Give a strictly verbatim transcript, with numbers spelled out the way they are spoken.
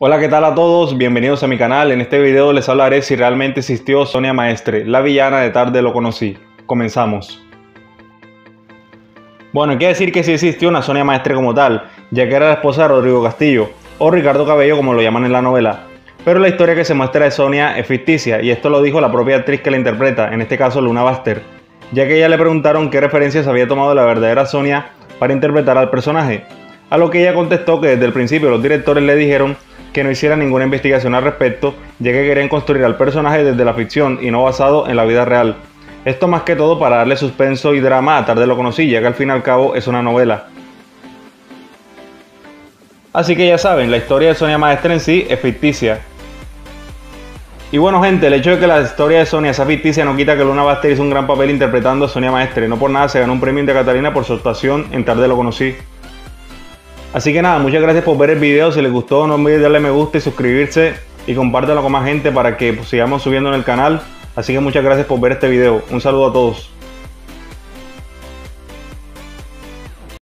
Hola, ¿qué tal a todos? Bienvenidos a mi canal. En este video les hablaré si realmente existió Sonia Maestre, la villana de Tarde Lo Conocí. Comenzamos. Bueno, hay que decir que sí existió una Sonia Maestre como tal, ya que era la esposa de Rodrigo Castillo, o Ricardo Cabello como lo llaman en la novela. Pero la historia que se muestra de Sonia es ficticia, y esto lo dijo la propia actriz que la interpreta, en este caso Luna Baxter, ya que ella le preguntaron qué referencias había tomado la verdadera Sonia para interpretar al personaje, a lo que ella contestó que desde el principio los directores le dijeron que no hiciera ninguna investigación al respecto, ya que querían construir al personaje desde la ficción y no basado en la vida real. Esto más que todo para darle suspenso y drama a Tarde Lo Conocí, ya que al fin y al cabo es una novela. Así que ya saben, la historia de Sonia Maestre en sí es ficticia. Y bueno gente, el hecho de que la historia de Sonia sea ficticia no quita que Luna Baxter hizo un gran papel interpretando a Sonia Maestre. No por nada se ganó un premio de Catalina por su actuación en Tarde Lo Conocí. Así que nada, muchas gracias por ver el video. Si les gustó no olviden darle me gusta y suscribirse, y compártanlo con más gente para que pues, sigamos subiendo en el canal. Así que muchas gracias por ver este video. Un saludo a todos.